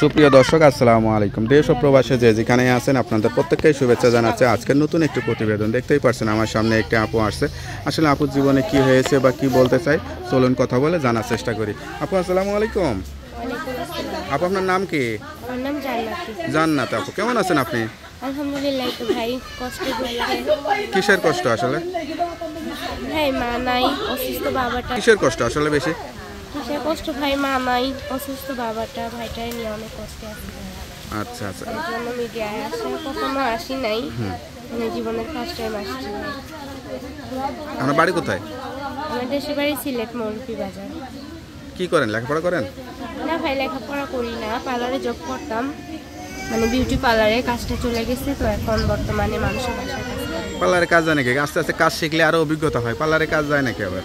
সুপ্রিয় দর্শক, আসসালামু আলাইকুম। দেশ ও প্রবাসে যে যেখানে আছেন আপনাদের প্রত্যেককেই শুভেচ্ছা জানাচ্ছে। আজকের নতুন একটি প্রতিবেদন দেখতেই পারছেন, আমার সামনে একটি আপু আসছে। আসলে আপুর জীবনে কি হয়েছে বা কি বলতে চাই, চলুন কথা বলে জানার চেষ্টা করি। আপু আসসালামু আলাইকুম। আপু আপনার নাম কি? আমার নাম জান্নাত। জান্নাত আপু, কেমন আছেন আপনি? আলহামদুলিল্লাহ ভাই, কষ্ট হচ্ছে। কিসের কষ্ট আসলে? ভাই মা নাই, অসুস্থ বাবাটা। কিসের কষ্ট আসলে বেশি? কিসের কষ্ট ভাই, মা নাই, অসুস্থ বাবাটা, ভাইটাই নিয়ে অনেক কষ্টে আছি। আচ্ছা আচ্ছা, জন্য মিডিয়ায় আসলে কখনো আসি নাই, জীবনের ফার্স্ট টাইম আসছি। আপনার বাড়ি কোথায়? আমার দেশের বাড়ি সিলেট মৌলভী বাজার। কি করেন, লেখাপড়া করেন? না ভাই, লেখাপড়া করি না, পার্লারে জব করতাম, মানে বিউটি পার্লারে। কাজটা চলে গেছে তো, এখন বর্তমানে মানুষের বাসায় পার্লারে কাজ যায় নাকি? আস্তে আস্তে কাজ শিখলে আরো অভিজ্ঞতা হয়। পার্লারে কাজ যায় নাকি? আবার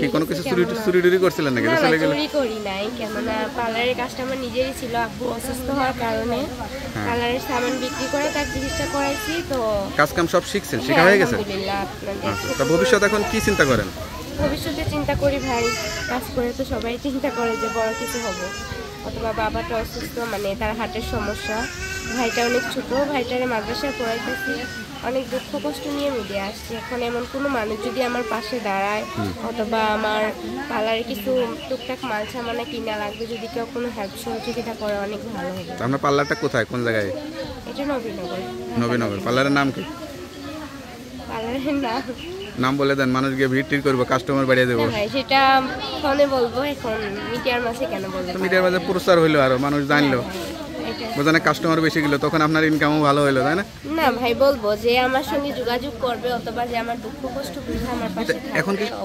কি কোনো কিছু চুরি টুরি করছিলেন নাকি? চুরি করি নাই, কেননা পার্লারের কাজটা আমার নিজেরই ছিল। আব্বু অসুস্থ হওয়ার কারণে পার্লারের সামান বিক্রি করে তার চিকিৎসা করাইছি। তো কাজ কাম সব শিখছেন, শেখা হয়ে গেছে। তো ভবিষ্যৎ এখন কি চিন্তা করেন? ভবিষ্যতে চিন্তা করি ভাই, কাজ করে তো সবাই চিন্তা করে যে বড় কিছু হবো, অথবা বাবাটা অসুস্থ, মানে তার হার্টের সমস্যা, ভাইটা অনেক ছোটো, ভাইটারে মাদ্রাসায় পড়াইতেছি। অনেক দুঃখ কষ্ট নিয়ে মিডিয়া আসছে। এখন এমন কোনো মানুষ যদি আমার পাশে দাঁড়ায়, অথবা আমার পার্লারে কিছু টুকটাক মাল সামানা কিনা লাগবে, যদি কেউ কোনো হেল্প সহযোগিতা করে অনেক ভালো হবে। আপনার পার্লারটা কোথায়, কোন জায়গায়? এটা নবীনগর। নবীনগর। পার্লারের নাম কি? পার্লারের নাম নাম বলে দেন, মানুষকে ভিড় টির করবো, কাস্টমার বাড়িয়ে দেবো। সেটা ফোনে বলবো, এখন মিডিয়ার মাঝে কেন বলবো? মিডিয়ার মাঝে প্রচার হইলো, আরো মানুষ জানলো, বোঝানো কাস্টমার বেশি গেলো, তখন আপনার ইনকামও ভালো হইলো, তাই না? না ভাই, বলবো যে আমার সঙ্গে যোগাযোগ করবে, অথবা যে আমার দুঃখ কষ্ট বুঝে আমার পাশে।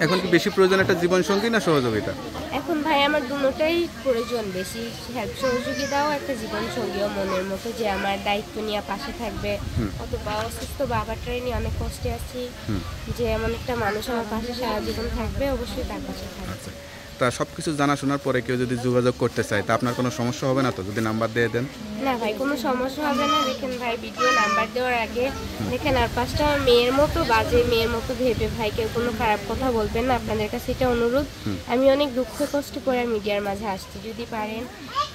এখন কি বেশি প্রয়োজন একটা জীবন সঙ্গী না সহযোগিতা? এখন ভাই আমার দুটোটাই প্রয়োজন বেশি, হেল্প সহযোগিতাও, একটা জীবন সঙ্গীও মনের মতো, যে আমার দায়িত্ব নিয়ে পাশে থাকবে, অথবা অসুস্থ বাবাটাই নিয়ে অনেক কষ্টে আছি, যে এমন একটা মানুষ আমার পাশে সারা জীবন থাকবে, অবশ্যই তার পাশে থাকবে। তা সবকিছু জানা শোনার পরে কেউ যদি যোগাযোগ করতে চায়, তা আপনার কোনো সমস্যা হবে না তো যদি নাম্বার দিয়ে দেন? না ভাই, কোনো সমস্যা হবে না। দেখেন ভাই, ভিডিও নাম্বার দেওয়ার আগে দেখেন আর পাঁচটা মেয়ের মতো বাজে, মেয়ের মতো ভেবে ভাই কেউ কোনো খারাপ কথা বলবেন না। আপনাদের কাছে এটা অনুরোধ, আমি অনেক দুঃখ কষ্ট করে মিডিয়ার মাঝে আসছি, যদি পারেন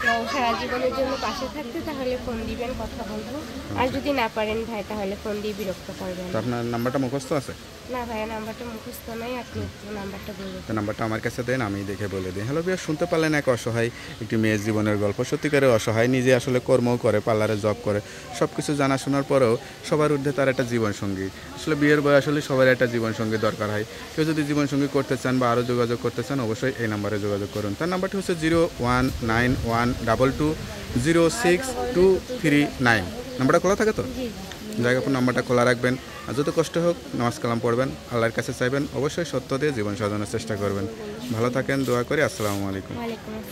কেউ সারা জীবনের জন্য পাশে থাকতে, তাহলে ফোন দিবেন, কথা বলবো। আর যদি না পারেন ভাই, তাহলে ফোন দিয়ে বিরক্ত করবেন। আপনার নাম্বারটা মুখস্থ আছে? না ভাই, নাম্বারটা মুখস্থ নাই, আপনি নাম্বারটা বলুন। নাম্বারটা আমার কাছে দেন, আমি দেখে বলে দিই। হ্যালো ভাইয়া, শুনতে পারলেন এক অসহায় একটি মেয়ের জীবনের গল্প। সত্যিকারে অসহায়, নিজে আসলে কর্মও করে, পার্লারে জব করে, সব কিছু জানাশোনার পরেও সবার ঊর্ধ্বে তার একটা জীবনসঙ্গী। আসলে বিয়ের বয়স আসলে সবার একটা জীবনসঙ্গী দরকার হয়। কেউ যদি জীবনসঙ্গী করতে চান বা আরও যোগাযোগ করতে চান, অবশ্যই এই নাম্বারে যোগাযোগ করুন। তার নাম্বারটি হচ্ছে 01912206239। নাম্বারটা খোলা থাকে তো? জায়গা পর নাম্বারটা খোলা রাখবেন। আর যত কষ্ট হোক নামাজ কালাম পড়বেন, আল্লাহর কাছে চাইবেন, অবশ্যই সত্য দিয়ে জীবন সাজানোর চেষ্টা করবেন। ভালো থাকেন, দোয়া করি। আসসালামু আলাইকুম।